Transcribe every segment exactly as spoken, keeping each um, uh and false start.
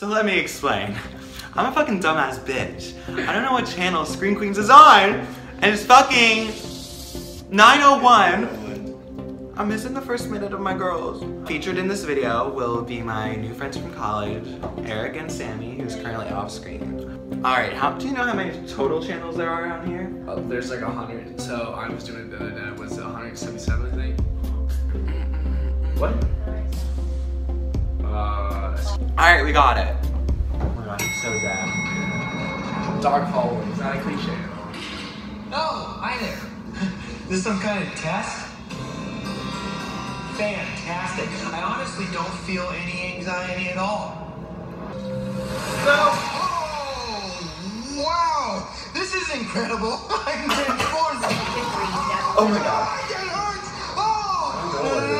So let me explain. I'm a fucking dumbass bitch. I don't know what channel Scream Queens is on, and it's fucking nine oh one. I'm missing the first minute of my girls. Featured in this video will be my new friends from college, Eric and Sammy, who's currently off screen. Alright, how do you know how many total channels there are around here? Uh, there's like a hundred, so I was doing it the other day. Was it one hundred seventy-seven, I think? What? Uh, Alright, we got it. So bad. Dark hallway. It's not a cliche at all. No, hi there. This is some kind of test? Fantastic. I honestly don't feel any anxiety at all. No. Oh, wow. This is incredible. I'm transformed. Oh my god. Oh, that hurts. Oh, no, no, no, no.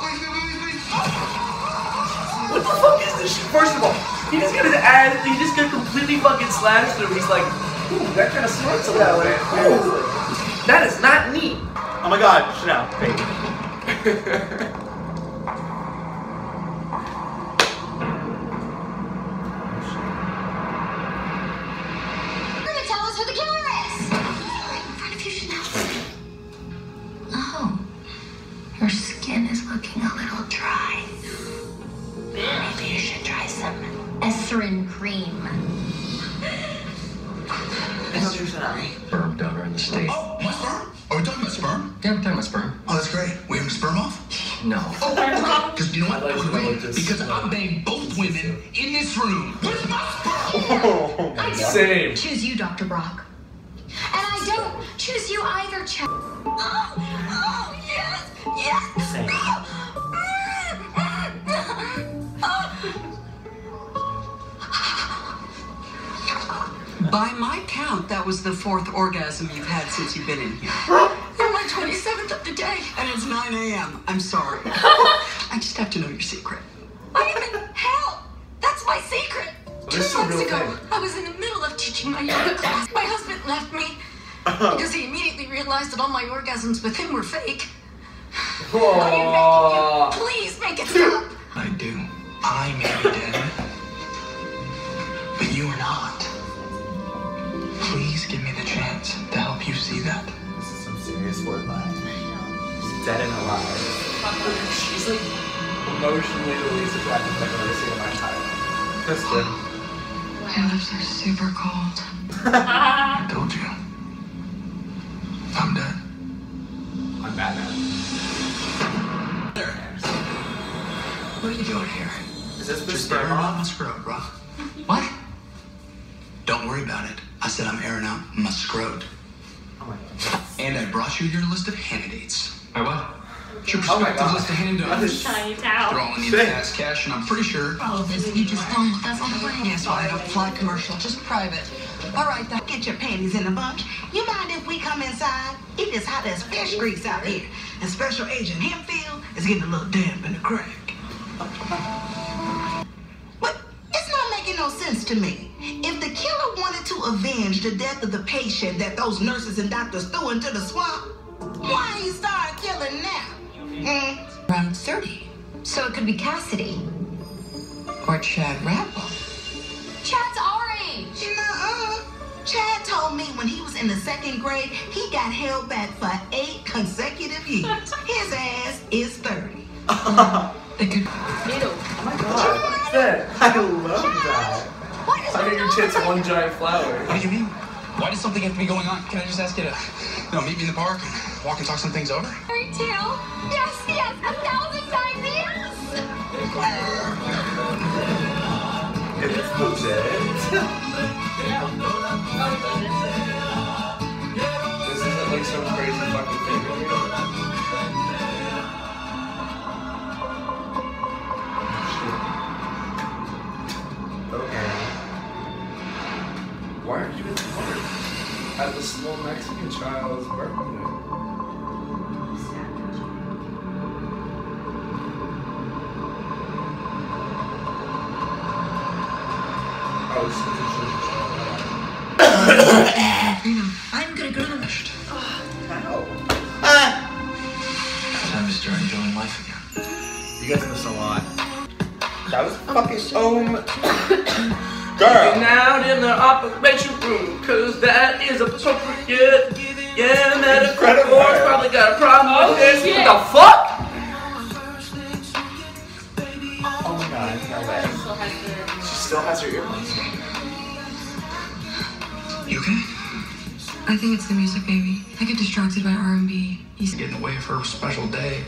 Please, please, please, please. What the fuck is this shit? First of all, he just got his ass, he just got completely fucking slashed through. He's like, ooh, that kind of snorts a little bit. That is not neat. Oh my god, Chanel, baby. You're gonna tell us who the killer is! Right in front of you, Chanel. Oh, her skin is looking a little dry. Maybe you should try some Esrin cream. That's true tonight. Sperm donor in the state. Oh, my sperm? Are we talking about sperm? Yeah, we're talking about sperm. Oh, that's great. We having sperm off? No. Oh, because you know what? Like because I banged both women in this room. Where's my sperm? Oh, I don't same. Choose you, Doctor Brock. And I don't choose you either, Chad. Oh, oh, yes, yes. Same. By my count, that was the fourth orgasm you've had since you've been in here. You're my twenty-seventh of the day. And it's nine A M I'm sorry. I just have to know your secret. I am in hell. That's my secret. Two months ago, I was in the middle of teaching my yoga class. My husband left me because he immediately realized that all my orgasms with him were fake. I am begging you, please make it stop. I do. I married him. But you are not. Please give me the chance to help you see that. This is some serious word line. She's dead and alive. She's like emotionally the least attractive I've ever seen in my entire life. That's good. My lips are super cold. I told you. I'm dead. I'm bad now. There. What are you doing here? Is this the sperm off? What? Don't worry about it. I said I'm airing out my scrot. Oh my god. And I brought you your list of candidates. My what? It's your prospective oh list of candidates. They're all in the fast cash, and I'm pretty sure. Oh, this you just don't. That's not what I saw. I don't fly commercial, just private. All right, then. Get your panties in a bunch. You mind if we come inside? It is hot as fish grease out here. And Special Agent Hemphill is getting a little damp in the crack. But it's not making no sense to me. If the killer wanted to avenge the death of the patient that those nurses and doctors threw into the swamp, why he started killing now? Mm. Around thirty. So it could be Cassidy. Or Chad Rappel. Chad's our age. Nuh-uh. Chad told me when he was in the second grade, he got held back for eight consecutive years. His ass is thirty. They could... Needle. Oh my god. What's that? I love that. I got your tits in one giant flower. What do you mean? Why does something have to be going on? Can I just ask you to, you know, meet me in the park and walk and talk some things over? Fairy tale? Yes, yes, a thousand times yes! It is legit. This isn't like some crazy fucking thing. Why are you in the park at this little Mexican child's birthday? Oh, I'm gonna go. How? Ah! Time to start enjoying life again. You guys miss a lot. That was fucking so much. Girl. Getting out in the operation room, cause that is appropriate. Yeah, that incredible. Boy's probably got a problem oh, with this. Yeah. What the fuck? Oh my god, no way. She still has her earplugs. You okay? I think it's the music, baby. I get distracted by R and B. He's getting away for a special day.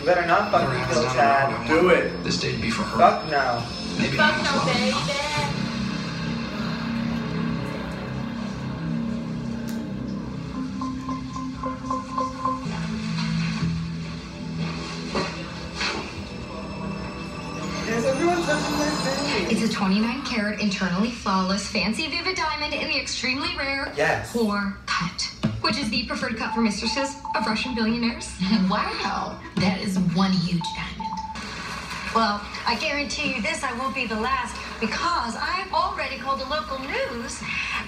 You better not fuck me, Bill Chad. Do it. This day'd be for her. Fuck now. Maybe fuck now, baby. It's a twenty-nine karat internally flawless fancy vivid diamond in the extremely rare yes. War cut, which is the preferred cut for mistresses of Russian billionaires. Wow, that is one huge diamond. Well, I guarantee you this, I won't be the last, because I've already called the local news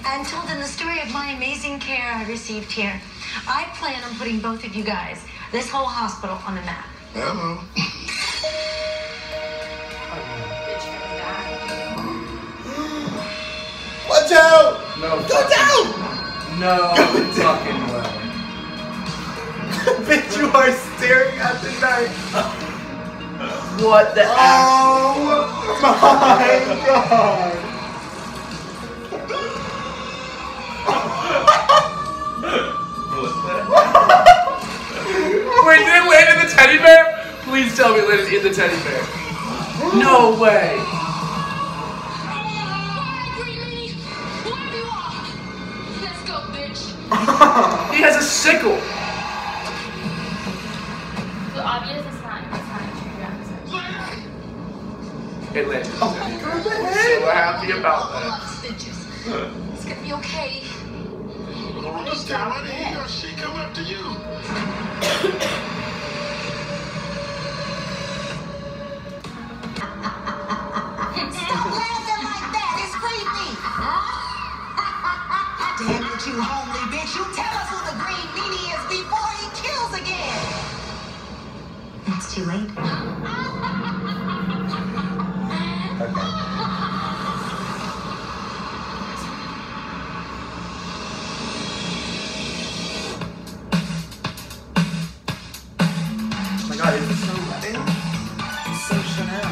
and told them the story of my amazing care I received here. I plan on putting both of you guys, this whole hospital, on the map. Hello. Watch out! No. Go down! No Go fucking down. Way. Bitch, you are staring at the night. What the oh ass? My god! Wait, did it land in the teddy bear? Please tell me it landed in the teddy bear. No way! He has a sickle. The obvious is not, it's not a true Atlanta. Oh my god, I'm so happy about that. It's gonna be okay. Laura's down on here. She come up to you. Stop laughing like that. It's creepy. Damn it, you homely bitch. You tell us who the green meanie is before he kills again. It's too late. Okay. Oh my god, is this so wet? It's so Chanel.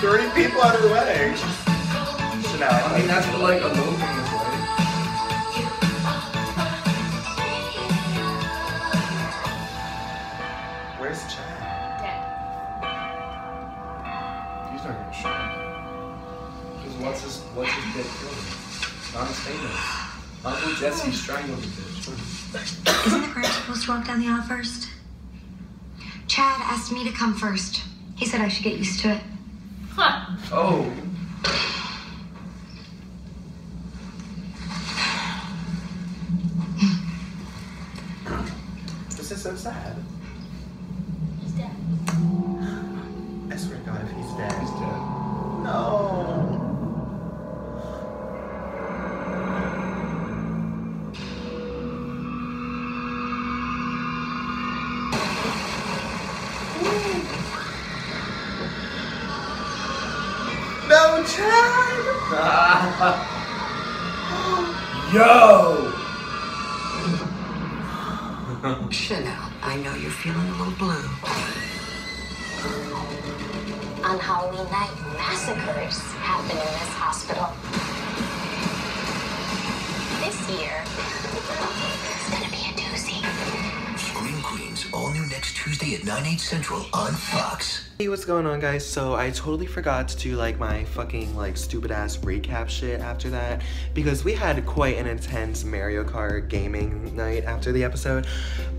Three people out of the wedding. Chanel. I mean, that's like a little thing as well. Where's Chad? Dead. He's not gonna show him. Because what's his what's his dead killed? Not his famous. Uncle Jesse strangled the bitch. Isn't the bride supposed to walk down the aisle first? Chad asked me to come first. He said I should get used to it. Huh. Oh. This is so sad. He's dead. I swear to God, if he's dead. He's dead. No. Yo! Chanel, I know you're feeling a little blue. On Halloween night, massacres happen in this hospital. This year, it's gonna be a doozy. Scream Queens all new next Tuesday at nine eight Central on Fox. Hey, what's going on, guys? So I totally forgot to do like my fucking like stupid ass recap shit after that, because we had quite an intense Mario Kart gaming night after the episode.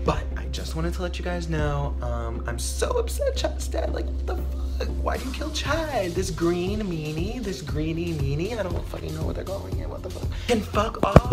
But I just wanted to let you guys know, um, I'm so upset Chad's dead. Like, what the fuck? Why'd you kill Chad? This green meanie, this greeny meanie. I don't fucking know where they're going here. What the fuck? And fuck off.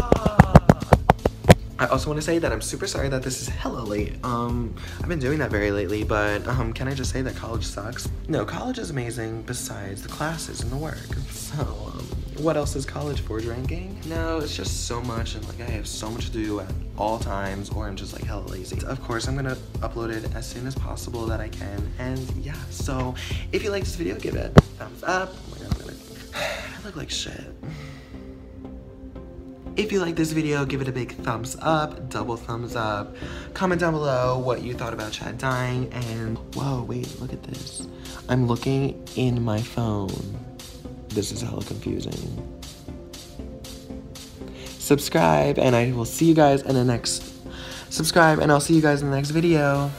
I also want to say that I'm super sorry that this is hella late. Um, I've been doing that very lately, but um, can I just say that college sucks? No, college is amazing besides the classes and the work. So, um, what else is college for? Drinking? No, it's just so much, and like I have so much to do at all times, or I'm just like hella lazy. Of course, I'm gonna upload it as soon as possible that I can, and yeah. So, if you like this video, give it a thumbs up. Oh my god, I'm gonna... I look like shit. If you like this video, give it a big thumbs up, double thumbs up. Comment down below what you thought about Chad dying, and whoa, wait, look at this. I'm looking in my phone. This is hella confusing. Subscribe, and I will see you guys in the next... Subscribe, and I'll see you guys in the next video.